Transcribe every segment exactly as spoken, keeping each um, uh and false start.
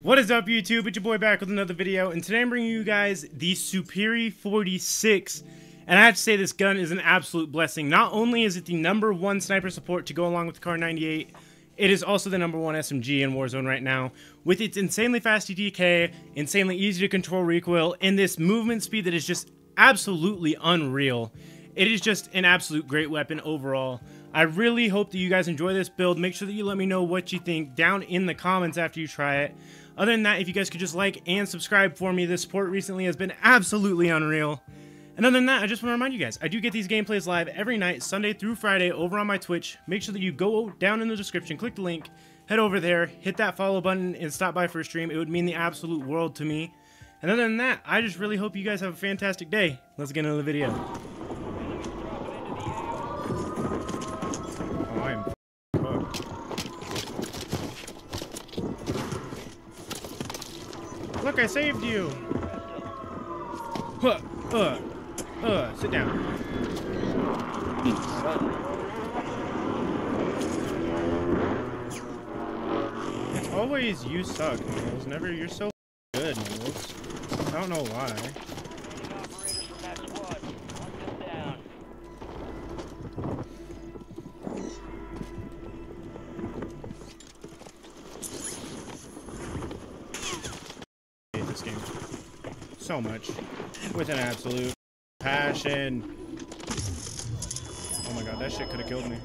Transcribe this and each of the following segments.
What is up, YouTube? It's your boy back with another video, and today I'm bringing you guys the Superi forty-six. And I have to say, this gun is an absolute blessing. Not only is it the number one sniper support to go along with the Kar ninety-eight, it is also the number one S M G in Warzone right now. With its insanely fast E D K, insanely easy to control recoil, and this movement speed that is just absolutely unreal. It is just an absolute great weapon overall. I really hope that you guys enjoy this build. Make sure that you let me know what you think down in the comments after you try it. Other than that, if you guys could just like and subscribe for me, the support recently has been absolutely unreal. And other than that, I just want to remind you guys, I do get these gameplays live every night, Sunday through Friday, over on my Twitch. Make sure that you go down in the description, click the link, head over there, hit that follow button, and stop by for a stream. It would mean the absolute world to me. And other than that, I just really hope you guys have a fantastic day. Let's get into the video. Look, I saved you! Huh, uh, uh, sit down. It's always you suck, Knoles. Never, you're so good, Knoles. I don't know why. So much with an absolute passion. Oh my god, that shit could have killed me.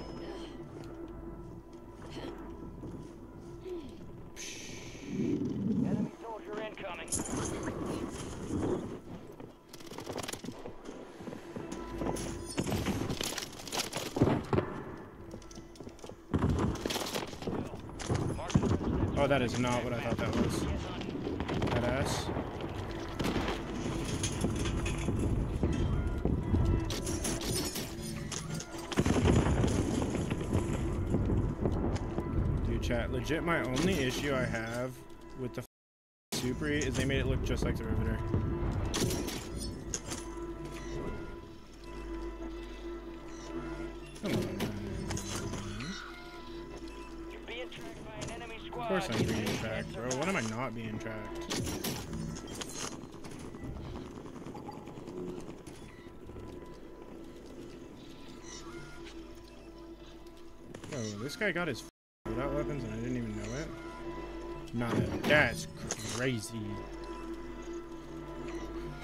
Enemy soldier incoming. Oh, that is not what I thought that was. That ass. Chat, legit, my only issue I have with the Superi is they made it look just like the Riveter. Come on. You're being tracked by an enemy squad. Of course I'm being tracked, bro. When am I not being tracked? Oh, this guy got his without weapons and I didn't even know it. Nah, that's crazy.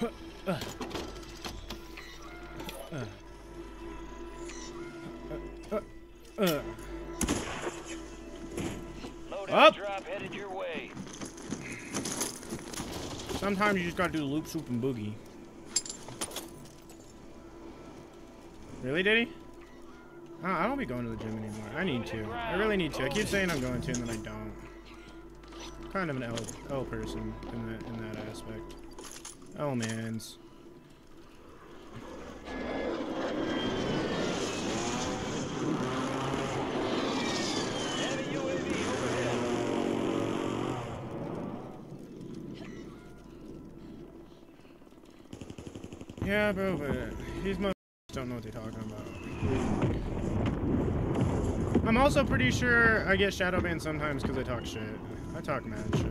Huh, uh. Uh. Uh, uh, uh. Load up. Drop headed your way. Sometimes you just gotta do loop, swoop, and boogie. Really, did he? Uh, I don't be going to the gym anymore. I need to. I really need to. I keep saying I'm going to, and then I don't. I'm kind of an L, L person in that, in that aspect. Oh, man's. Yeah, bro, but these motherfuckers don't know what they're talking about. I'm also pretty sure I get shadow banned sometimes because I talk shit. I talk mad shit.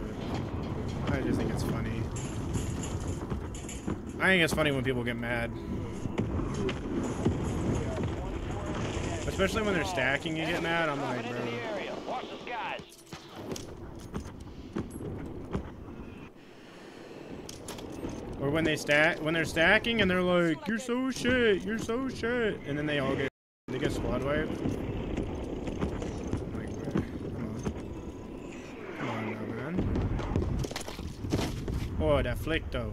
I just think it's funny. I think it's funny when people get mad. Especially when they're stacking, you get mad. I'm like, bro. Or when they stack, when they're stacking and they're like, you're so shit, you're so shit. And then they all get, they get squad wiped. Oh, that flick though.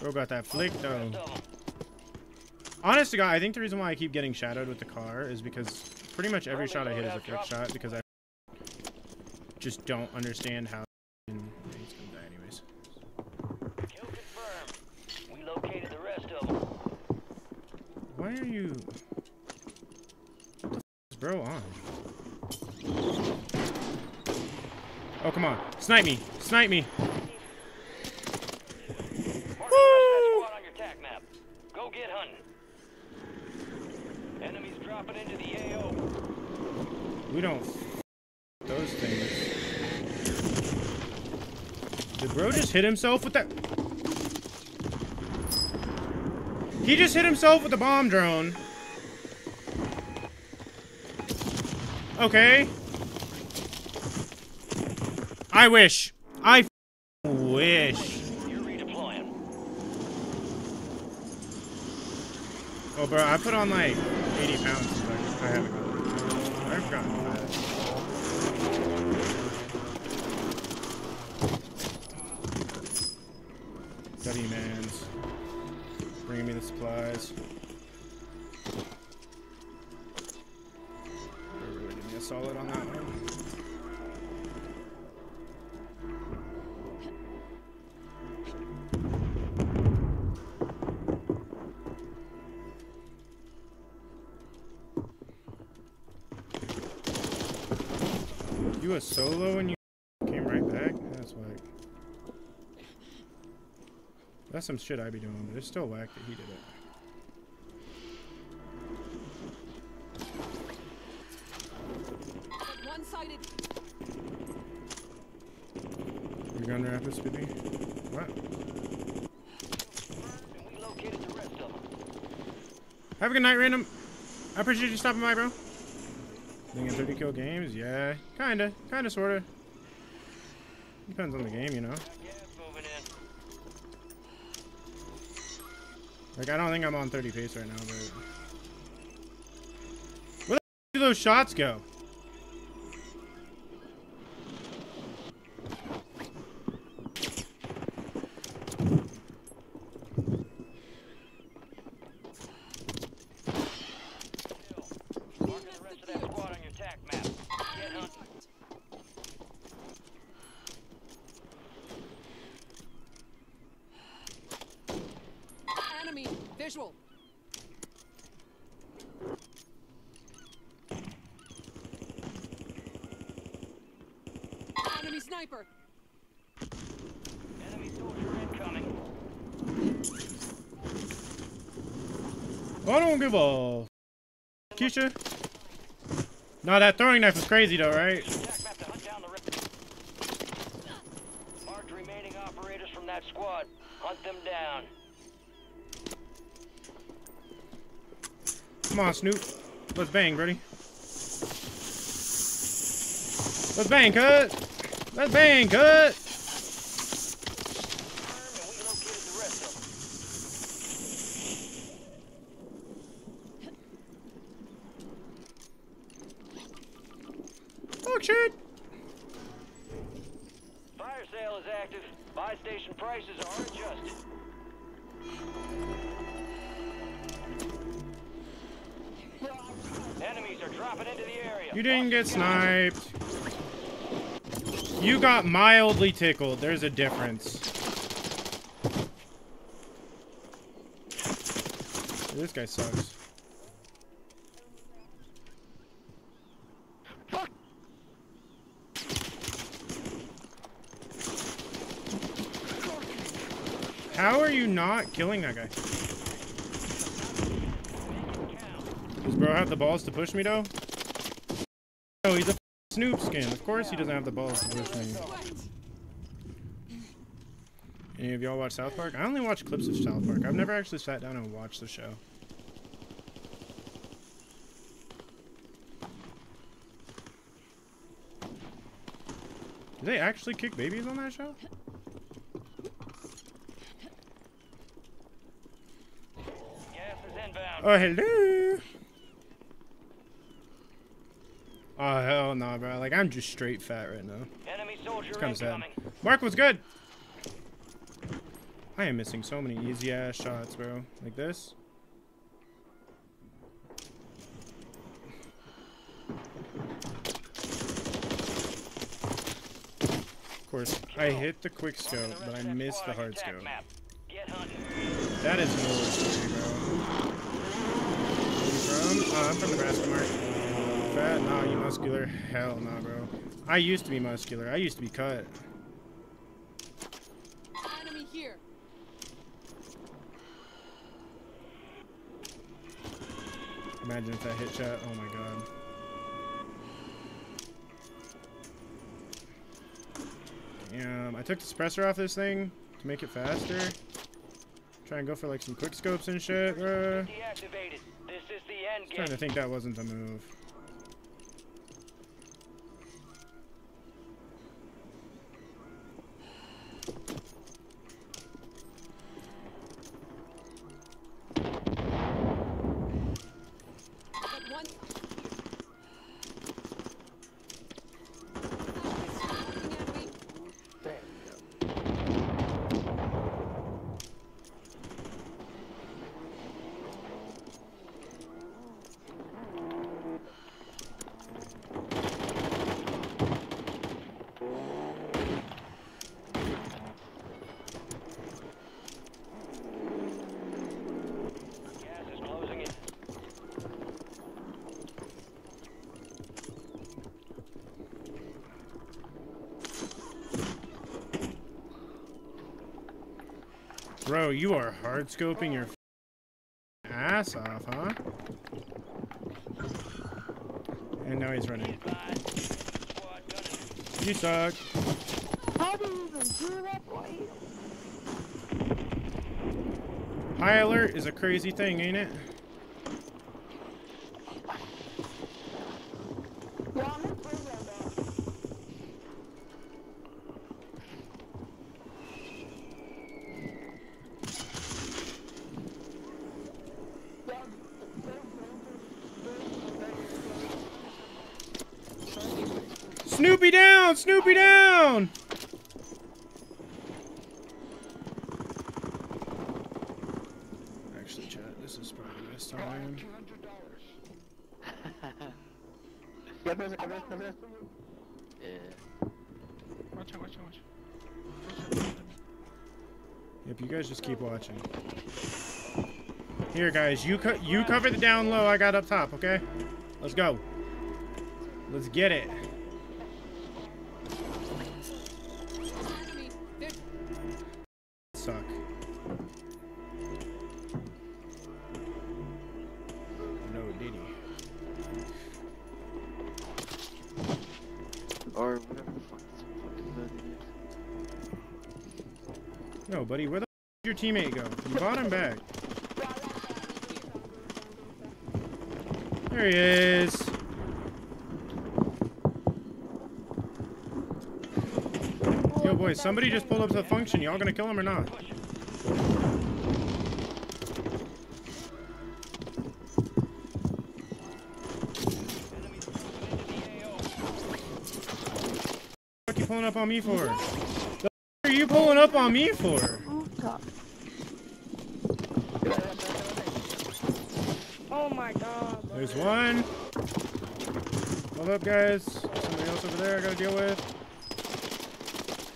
Bro got that flick though. Honest to God, I think the reason why I keep getting shadowed with the car is because pretty much every shot I hit is a flick shot because I just don't understand how things come down anyways. Kill confirmed. We located the rest of them. Why are you... What the f is bro on? Oh, come on. Snipe me. Snipe me. Get hunting. Enemies dropping into the A O. We don't f those things. Did bro just hit himself with that? He just hit himself with a bomb drone. Okay. I wish. I f wish. Oh, bro, I put on like eighty pounds. So I haven't gone. I've gotten fat. W-man's bringing me the supplies. They're really giving me a solid on that one. You a solo and you came right back? That's like... That's some shit I be doing, but it's still whack that he did it. One-sided. Your gun rapids, baby? What? We located the rest of them. Have a good night, random. I appreciate you stopping by, bro. Thinking thirty kill games? Yeah, kinda, kinda, sorta. Depends on the game, you know. Like, I don't think I'm on thirty pace right now, but... Where the f*** do those shots go? Visual. Enemy sniper. Enemy soldier incoming. I don't give a Keisha. Nah, that throwing knife is crazy though, right? Mark remaining operators from that squad. Hunt them down. Come on, Snoop. Let's bang, buddy. Let's bang, cut. Let's bang, cut. Fuck shit. Fire sale is active. Buy station prices are adjusted. Enemies are dropping into the area. You didn't get sniped. You got mildly tickled. There's a difference. This guy sucks. Fuck. How are you not killing that guy? Does bro have the balls to push me, though? No, he's a Snoop skin. Of course he doesn't have the balls to push me. Any of y'all watch South Park? I only watch clips of South Park. I've never actually sat down and watched the show. Do they actually kick babies on that show? Oh, hello! Oh, hell nah, bro. Like, I'm just straight fat right now. Enemy soldier it's kind of sad. Mark was good! I am missing so many easy-ass shots, bro. Like this. Of course, I hit the quick scope, but I missed the hard scope. That is no bro. From? Oh, I'm from Nebraska, Mark. Fat? Nah, you muscular? Hell nah, bro. I used to be muscular. I used to be cut. Enemy here. Imagine if that hit shot. Oh my god. Um, I took the suppressor off this thing to make it faster. Try and go for like some quick scopes and shit. Uh, I'm trying to think that wasn't the move. Bro, you are hard scoping your f***ing ass off, huh? And now he's running. You suck. How do you even do that, boys? High alert is a crazy thing, ain't it? Snoopy down! Snoopy down! Actually, chat, this is probably the best time. Yeah. Watch out, watch out, watch out. Yep, you guys just keep watching. Here, guys, you, co you cover the down low, I got up top, okay? Let's go. Let's get it. Suck. No diddy. Or whatever the fuck this fucking no, buddy, where the f did your teammate go? You bought him back. There he is. Boys, somebody just pulled up to the function. Y'all gonna kill him or not? What the fuck are you pulling up on me for? The fuck are you pulling up on me for? Oh my god. There's one. Hold up, guys. There's somebody else over there I gotta deal with.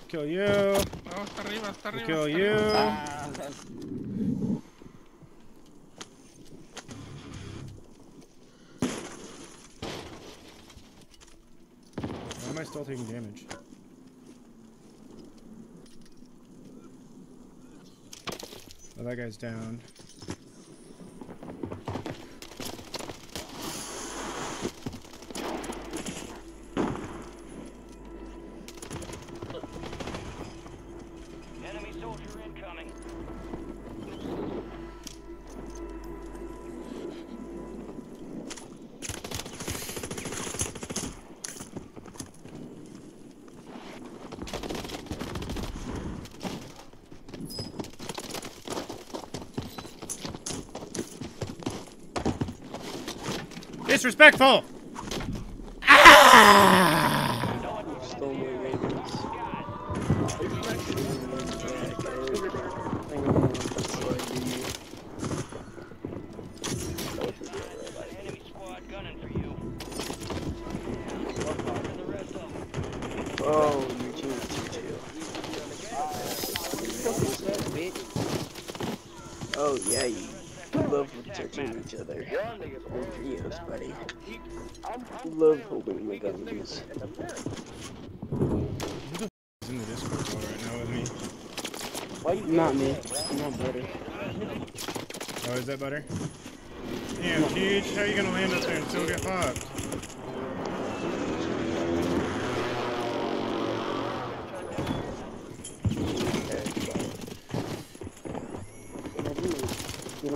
Kill you. No, hasta arriba, hasta arriba, kill hasta you. Ah. Why am I still taking damage? Oh, that guy's down. Disrespectful! Ah! Oh, you too, you too. Oh, yeah, you. We love protecting each other. We're trios, buddy. We love holding the gun loose. Who the f is in the Discord call right now with me? Why you not me? I'm not Butter. Oh, is that Butter? Damn, Huge, how are you gonna land up there and still get popped?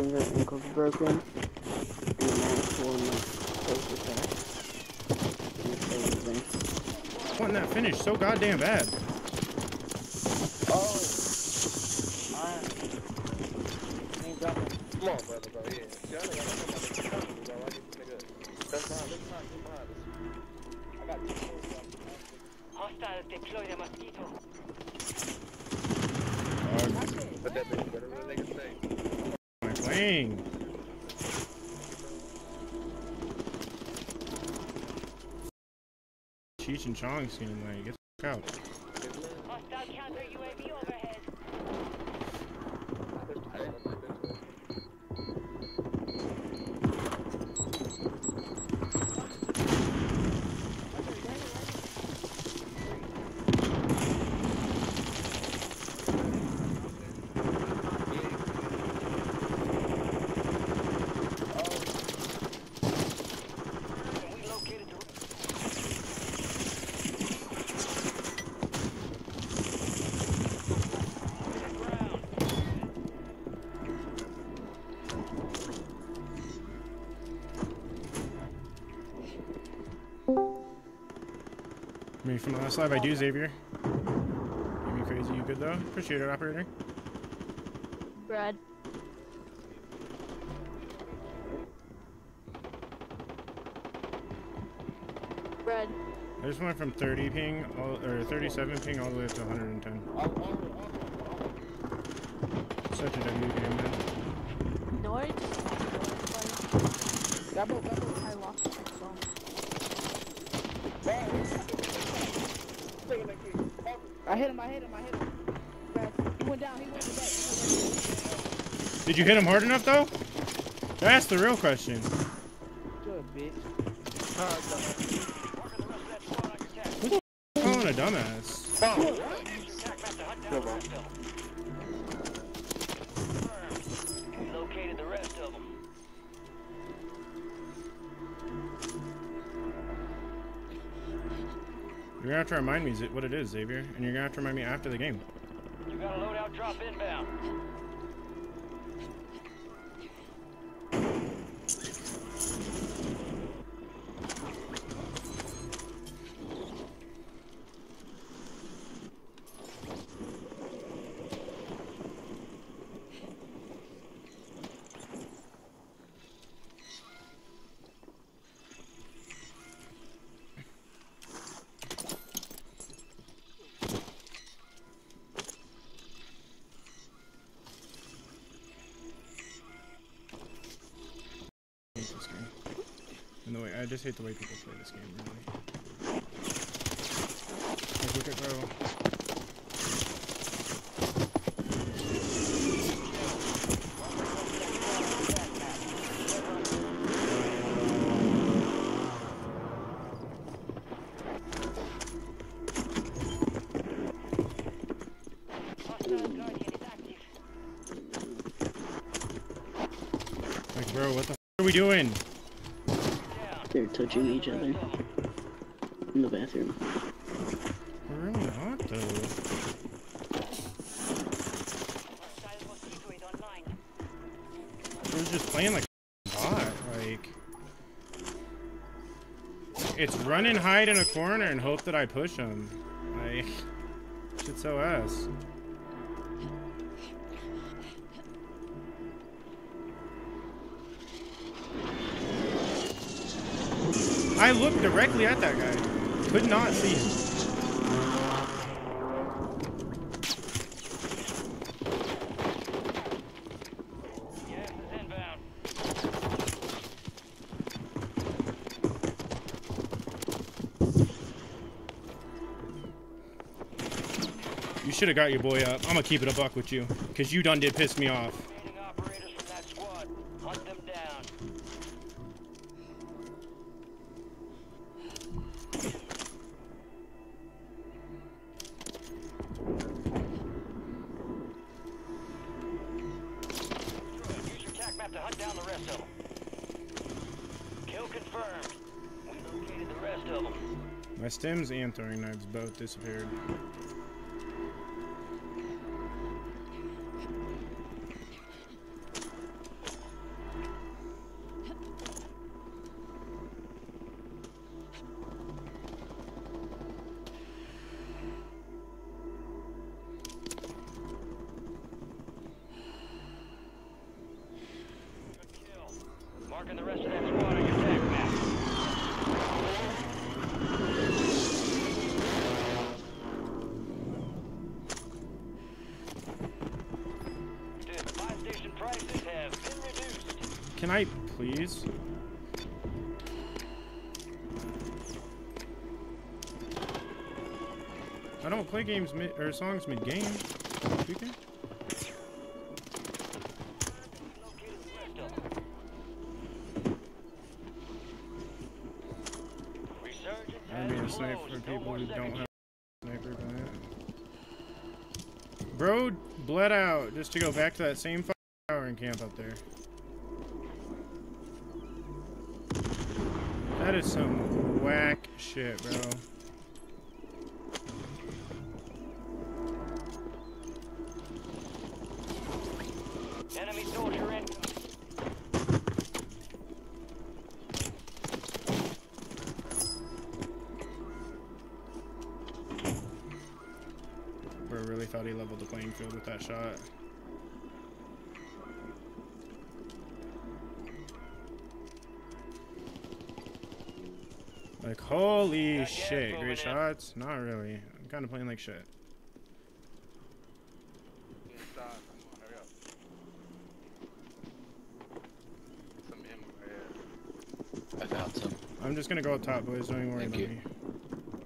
because her ankle's broken, and the actual one was close to that. Wanting that finish so goddamn bad. Oh. Come on, brother, bro. Yeah. See, I don't got to come out of the bro. I get this nigga. That's how I look behind you, behind us. I got two more left. Hostile deploy the mosquito. Alright. Let that nigga better. Let that nigga stay. I'm playing. Cheech and Chong seem like, get the fuck out. Hostile counter U A V overhead. From the last live I do, Xavier. You be crazy, you good though? Appreciate it, operator. Brad. Brad. I just went from thirty ping, all, or thirty-seven ping, all the way up to one hundred ten. Such a W game, man. No, I just double, double. I lost the next one. I hit him, I hit him, I hit him. He went down, he went to the back. Did you hit him hard enough though? That's the real question. Good bitch. Who the f*** is calling a dumbass? Oh. Located the rest of them. You're gonna have to remind me what it is, Xavier, and you're gonna have to remind me after the game. You got a loadout drop inbound. I just hate the way people play this game, really. Like, look at bro. Like, bro, what the f*** are we doing? They're touching each other in the bathroom. We're really not though. We're just playing like a bot. Like, it's run and hide in a corner and hope that I push him. Like, shit's so ass. I looked directly at that guy. Could not see him. Yes, it's inbound. You should have got your boy up. I'm gonna keep it a buck with you, cause you done did piss me off. Stims and throwing knives both disappeared. Can I please? I don't play games mid or songs mid game. You can? I'm being safe for people who don't have a sniper bayonet. Bro bled out just to go back to that same tower and camp up there. That is some whack shit, bro. Enemy soldier in. Bro really thought he leveled the playing field with that shot. Like, holy shit, great shots? Not really. I'm kind of playing like shit. I found some. I'm just gonna go up top, boys. Don't even worry about me.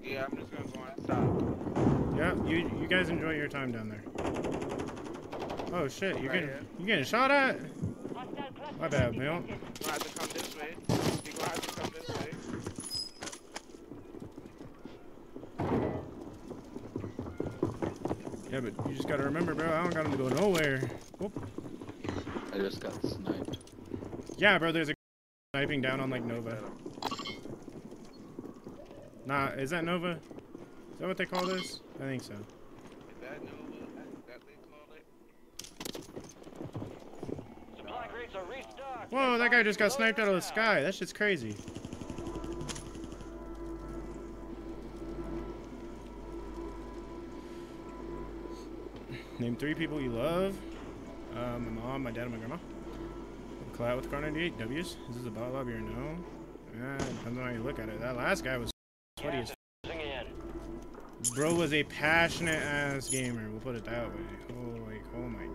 Yeah, I'm just gonna go on top. Yeah, you you guys enjoy your time down there. Oh shit, you're getting you getting shot at? My bad, Bill. Yeah, but you just gotta remember, bro, I don't got him to go nowhere. Whoop. I just got sniped. Yeah, bro, there's a sniping down on, like, Nova. Nah, is that Nova? Is that what they call this? I think so. Is that Nova? That's what they call it? Whoa, that guy just got sniped out of the sky. That shit's crazy. Name three people you love. Uh, my mom, my dad, and my grandma. Collab with Kar ninety-eight W's. Is this a bot lobby or no? Yeah, depends on how you look at it. That last guy was sweaty as f. Bro was a passionate ass gamer. We'll put it that way. Oh, like, oh my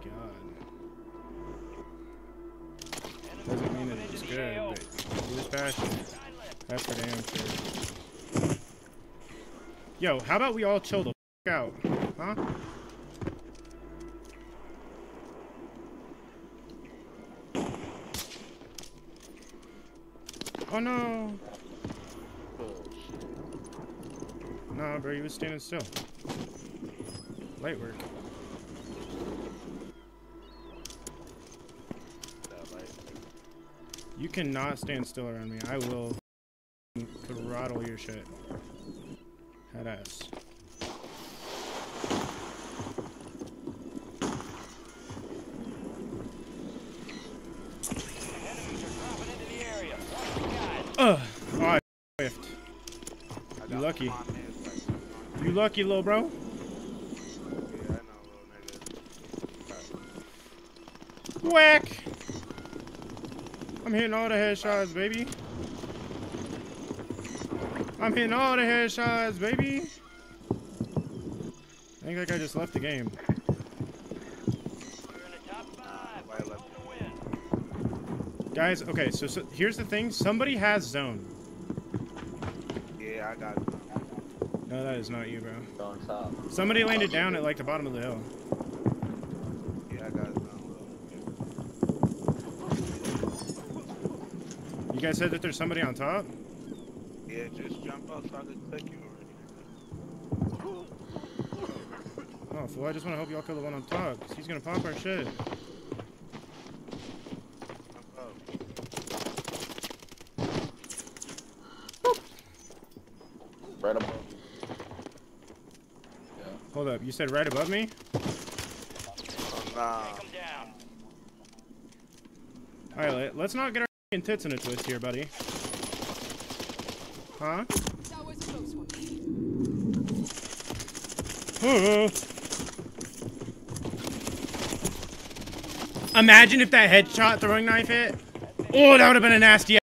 god. Doesn't mean that it was good, but he was passionate. That's for damn sure. Yo, how about we all chill the f out? Huh? Oh no! Nah, bro, you was standing still. Light work. You cannot stand still around me. I will throttle your shit. Head ass. Ugh. Oh, I whiffed. You lucky. You lucky, little bro. Whack! I'm hitting all the headshots, baby. I'm hitting all the headshots, baby. I think that guy just left the game. Guys, okay, so, so here's the thing. Somebody has zone. Yeah, I got it. I got it. No, that is not you, bro. Don't stop. Somebody landed down at, like, the bottom of the hill. Yeah, I got it. You guys said that there's somebody on top? Yeah, just jump up so I can click you already. Oh, fool, I just want to help y'all kill the one on top, because he's going to pop our shit. Right above. Yeah. Hold up, you said right above me? Nah. Alright, let's not get our f***ing tits in a twist here, buddy. Huh? That was a close one. Imagine if that headshot throwing knife hit. Oh, that would have been a nasty